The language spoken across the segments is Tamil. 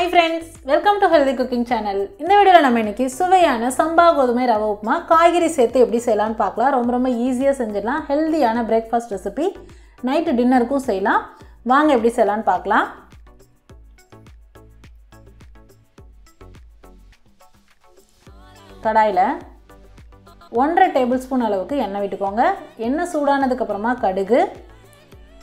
Hi friends, welcome to Healthy Cooking Channel. In this video, we will see how healthy breakfast recipe night dinner. We will see how to 1 tablespoon அளவுக்கு எண்ணெய் விட்டுக்கோங்க. எண்ணெய் சூடானதுக்கு அப்புறமா கடுகு,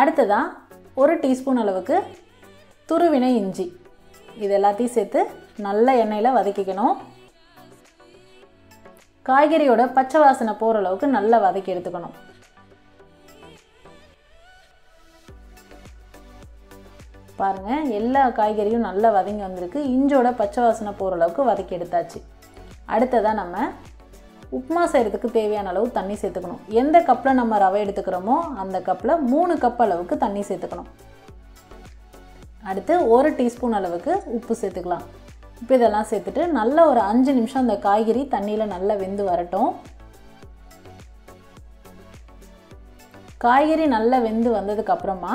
அடுத்ததா 1 டீஸ்பூன் அளவுக்கு துருவின இஞ்சி. இது எல்லாத்தையும் சேர்த்து நல்ல எண்ணெயில வதக்கிக்கணும். காய்கறியோட பச்சை வாசனை போற அளவுக்கு நல்லா வதக்கி எடுத்துக்கணும். பாருங்க, எல்லா காய்கறியும் நல்லா வதங்கி வந்திருக்கு. இஞ்சோட பச்சை வாசனை போற அளவுக்கு வதக்கி எடுத்தாச்சு. அடுத்ததா நம்ம உப்புமா செய்யறதுக்கு தேவையான அளவு தண்ணி சேர்த்துக்கணும். எந்த கப்ல நம்ம ரவை எடுத்துக்கிறோமோ அந்த கப்ல 3 கப் அளவுக்கு தண்ணி சேர்த்துக்கணும். அடுத்து 1 டீஸ்பூன் அளவுக்கு உப்பு சேர்த்துக்கலாம். இப்போ இதெல்லாம் சேர்த்துட்டு நல்ல ஒரு 5 நிமிஷம் அந்த காய்கறி தண்ணியில நல்லா வெந்து வரட்டும். காய்கறி நல்லா வெந்து வந்ததுக்கு அப்புறமா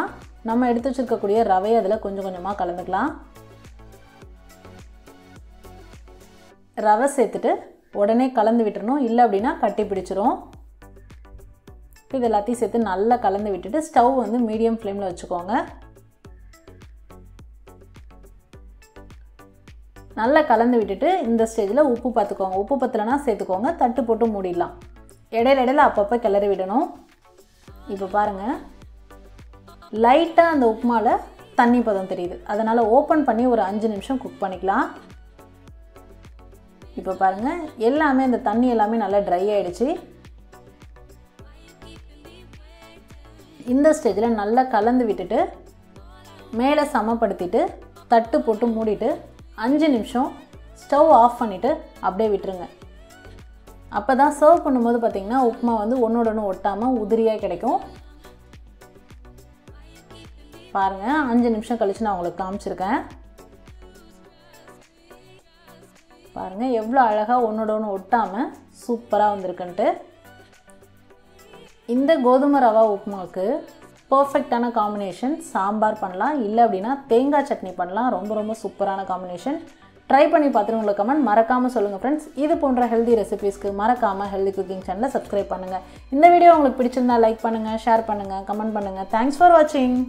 நம்ம எடுத்து வச்சிருக்கக்கூடிய ரவை அதில் கொஞ்சம் கொஞ்சமாக கலந்துக்கலாம். ரவை சேர்த்துட்டு உடனே கலந்து விட்டுறணும், இல்லை அப்படின்னா கட்டி பிடிச்சிரும். இது எல்லாத்தையும் சேர்த்து நல்லா கலந்து விட்டுட்டு ஸ்டவ் மீடியம் ஃப்ளேமில் வச்சுக்கோங்க. நல்லா கலந்து விட்டுட்டு இந்த ஸ்டேஜில் உப்பு பார்த்துக்கோங்க. உப்பு பத்தலைன்னா சேர்த்துக்கோங்க, தட்டு போட்டு மூடிடலாம். இடையில இடையில அப்பப்போ கிளறி விடணும். இப்போ பாருங்கள், லைட்டாக அந்த உப்புமால தண்ணி பதம் தெரியுது. அதனால் ஓப்பன் பண்ணி ஒரு 5 நிமிஷம் குக் பண்ணிக்கலாம். இப்போ பாருங்கள், எல்லாமே இந்த தண்ணி எல்லாமே நல்லா ட்ரை ஆகிடுச்சு. இந்த ஸ்டேஜில் நல்லா கலந்து விட்டுட்டு மேலே சமப்படுத்திட்டு தட்டு போட்டு மூடிட்டு 5 நிமிஷம் ஸ்டவ் ஆஃப் பண்ணிவிட்டு அப்படியே விட்டுருங்க. அப்போ தான் சர்வ் பண்ணும்போது பார்த்திங்கன்னா உப்புமா ஒன்றோட ஒன்று ஒட்டாமல் உதிரியாக கிடைக்கும். பாருங்கள், 5 நிமிஷம் கழிச்சு நான் உங்களுக்கு காமிச்சிருக்கேன். பாருங்கள் எவ்வளோ அழகாக ஒன்றோட ஒன்று ஒட்டாமல் சூப்பராக வந்திருக்குன்ட்டு. இந்த கோதுமை ரவா உப்புமாவுக்கு பர்ஃபெக்டான காம்பினேஷன் சாம்பார் பண்ணலாம், இல்லை அப்படின்னா தேங்காய் சட்னி பண்ணலாம். ரொம்ப ரொம்ப சூப்பரான காம்பினேஷன். ட்ரை பண்ணி பார்த்துட்டு உங்களுக்கு கமெண்ட் மறக்காமல் சொல்லுங்கள் ஃப்ரெண்ட்ஸ். இது போன்ற ஹெல்தி ரெசிபீஸ்க்கு மறக்காமல் ஹெல்தி குக்கிங் சேனலை சப்ஸ்கிரைப் பண்ணுங்கள். இந்த வீடியோ உங்களுக்கு பிடிச்சிருந்தா லைக் பண்ணுங்கள், ஷேர் பண்ணுங்கள், கமெண்ட் பண்ணுங்கள். தேங்க்ஸ் ஃபார் வாட்சிங்.